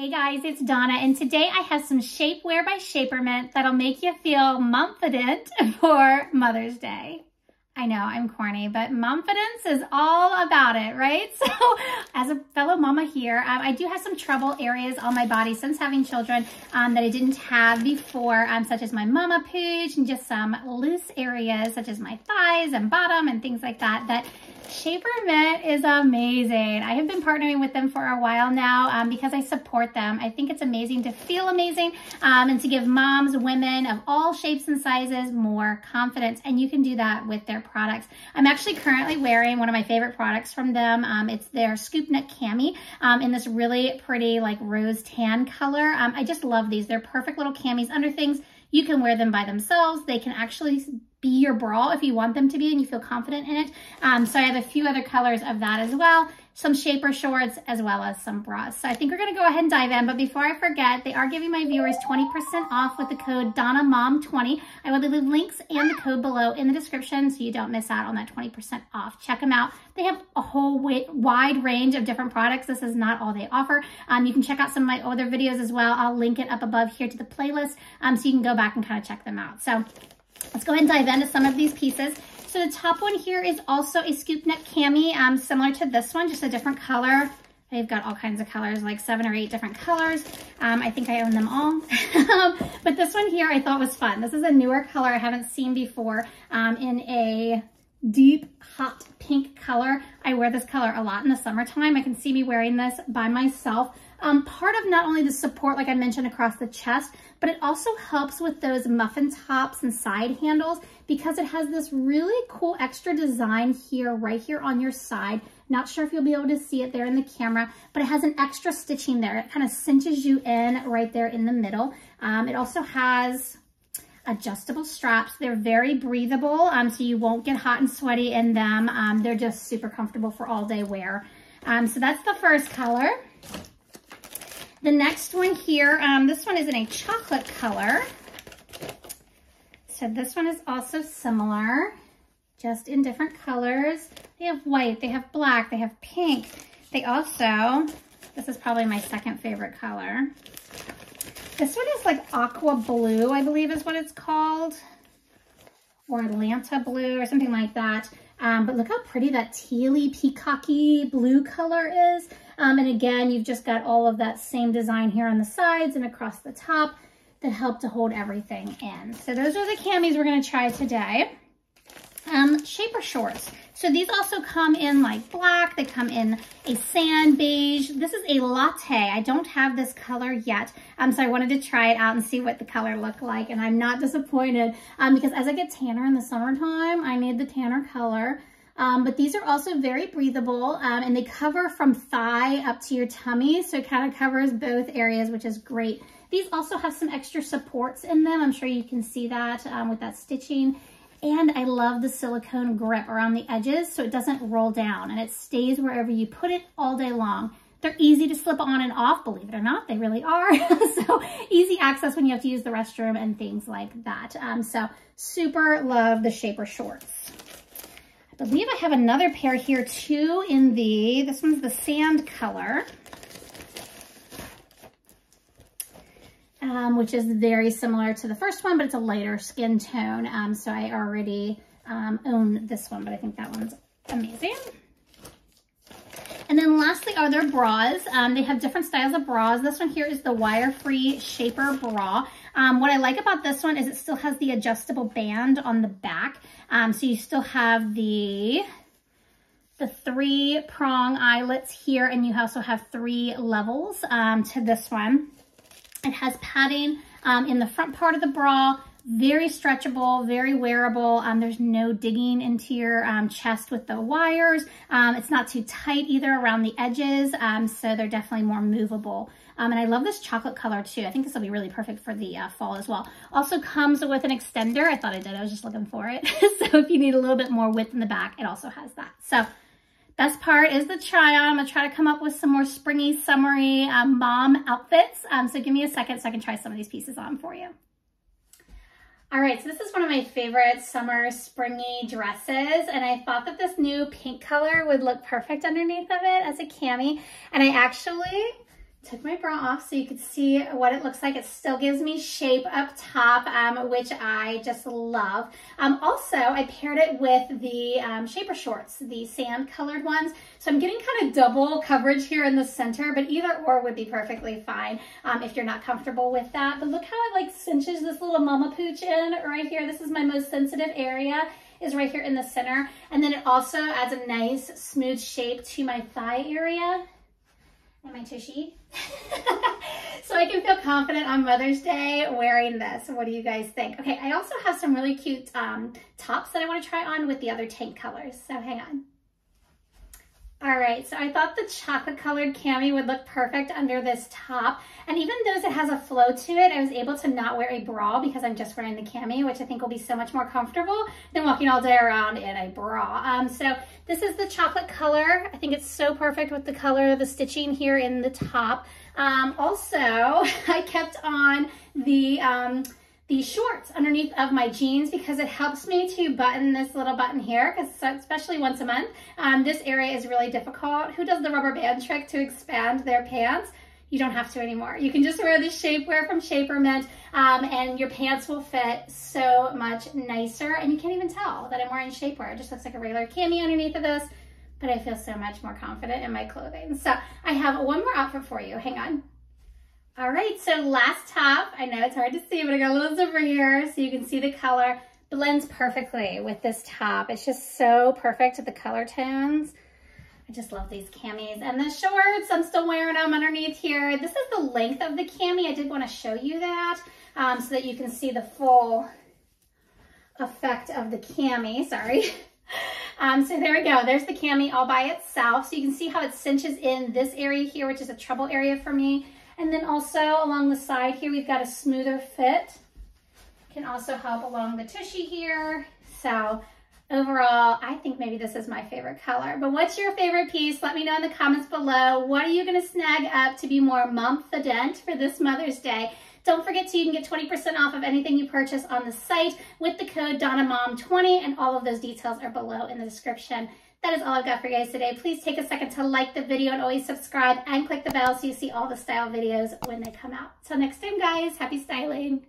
Hey guys, it's Donna, and today I have some shapewear by Shapermint that'll make you feel momfident for Mother's Day. I know, I'm corny, but momfidence is all about it, right? So as a fellow mama here, I do have some trouble areas on my body since having children that I didn't have before, such as my mama pooch and just some loose areas such as my thighs and bottom and things like that Shapermint is amazing. I have been partnering with them for a while now because I support them. I think it's amazing to feel amazing and to give moms, women of all shapes and sizes more confidence. And you can do that with their products. I'm actually currently wearing one of my favorite products from them. It's their Scoop Neck Cami in this really pretty like rose tan color. I just love these. They're perfect little camis under things. You can wear them by themselves. They can actually be your bra if you want them to be and you feel confident in it. So I have a few other colors of that as well, some shaper shorts as well as some bras. So I think we're gonna go ahead and dive in, but before I forget, they are giving my viewers 20% off with the code DonnaMom20. I will leave links and the code below in the description so you don't miss out on that 20% off. Check them out. They have a whole wide range of different products. This is not all they offer. You can check out some of my other videos as well. I'll link it up above here to the playlist so you can go back and kind of check them out. So let's go ahead and dive into some of these pieces. So the top one here is also a scoop neck cami, similar to this one, just a different color. They've got all kinds of colors, like 7 or 8 different colors. I think I own them all. But this one here I thought was fun. This is a newer color I haven't seen before in a deep hot pink color. I wear this color a lot in the summertime. I can see me wearing this by myself. Part of not only the support, like I mentioned, across the chest, but it also helps with those muffin tops and side handles because it has this really cool extra design here, right here on your side. Not sure if you'll be able to see it there in the camera, but it has an extra stitching there. It kind of cinches you in right there in the middle. It also has adjustable straps. They're very breathable, so you won't get hot and sweaty in them. They're just super comfortable for all day wear. So that's the first color. The next one here, this one is in a chocolate color. So this one is also similar, just in different colors. They have white, they have black, they have pink. They also, this is probably my second favorite color. This one is like aqua blue, I believe is what it's called, or Atlanta blue or something like that. But look how pretty that tealy peacocky blue color is. And again, you've just got all of that same design here on the sides and across the top that help to hold everything in. So those are the camis we're gonna try today. Shaper shorts. So these also come in like black, they come in a sand beige. This is a latte. I don't have this color yet, so I wanted to try it out and see what the color looked like, and I'm not disappointed because as I get tanner in the summertime, I need the tanner color. But these are also very breathable and they cover from thigh up to your tummy, so it kind of covers both areas, which is great. These also have some extra supports in them. I'm sure you can see that with that stitching. And I love the silicone grip around the edges so it doesn't roll down and it stays wherever you put it all day long. They're easy to slip on and off, believe it or not, they really are. So easy access when you have to use the restroom and things like that. So super love the shaper shorts. I believe I have another pair here too in the, this one's the sand color. Which is very similar to the first one, but it's a lighter skin tone. So I already own this one, but I think that one's amazing. And then lastly are their bras. They have different styles of bras. This one here is the wire-free shaper bra. What I like about this one is it still has the adjustable band on the back. So you still have the 3-prong eyelets here, and you also have 3 levels to this one. It has padding in the front part of the bra, very stretchable, very wearable. There's no digging into your chest with the wires. It's not too tight either around the edges, so they're definitely more movable. And I love this chocolate color too. I think this will be really perfect for the fall as well. Also comes with an extender. I thought I did, I was just looking for it. So if you need a little bit more width in the back, it also has that. So best part is the try on. I'm gonna try to come up with some more springy, summery mom outfits. So give me a second so I can try some of these pieces on for you. All right, so this is one of my favorite summer springy dresses, and I thought that this new pink color would look perfect underneath of it as a cami. And I actually Took my bra off so you could see what it looks like. It still gives me shape up top, which I just love. Also, I paired it with the Shaper shorts, the sand colored ones. So I'm getting kind of double coverage here in the center, but either or would be perfectly fine if you're not comfortable with that. But look how it like cinches this little mama pooch in right here. This is my most sensitive area, is right here in the center. And then it also adds a nice smooth shape to my thigh area. Am I tushy? So I can feel confident on Mother's Day wearing this. What do you guys think? Okay, I also have some really cute tops that I want to try on with the other tank colors. So hang on. All right, so I thought the chocolate colored cami would look perfect under this top. And even though it has a flow to it, I was able to not wear a bra because I'm just wearing the cami, which I think will be so much more comfortable than walking all day around in a bra. So this is the chocolate color. I think it's so perfect with the color, the stitching here in the top. Also, I kept on the shorts underneath of my jeans because it helps me to button this little button here, because especially once a month, this area is really difficult. Who does the rubber band trick to expand their pants? You don't have to anymore. You can just wear this shapewear from Shapermint, and your pants will fit so much nicer, and you can't even tell that I'm wearing shapewear. It just looks like a regular cami underneath of this, but I feel so much more confident in my clothing. So I have one more outfit for you, hang on. All right, so last top, I know it's hard to see, but I got a little zipper here so you can see the color. Blends perfectly with this top. It's just so perfect with the color tones. I just love these camis. And the shorts, I'm still wearing them underneath here. This is the length of the cami. I did want to show you that so that you can see the full effect of the cami, sorry. So there we go. There's the cami all by itself. So you can see how it cinches in this area here, which is a trouble area for me. And then also along the side here, we've got a smoother fit. Can also help along the tushy here. So overall, I think maybe this is my favorite color. But what's your favorite piece? Let me know in the comments below. What are you gonna snag up to be more mom-fident for this Mother's Day? Don't forget you can get 20% off of anything you purchase on the site with the code DonnaMom20, and all of those details are below in the description. That is all I've got for you guys today. Please take a second to like the video and always subscribe and click the bell so you see all the style videos when they come out. Till next time, guys, happy styling.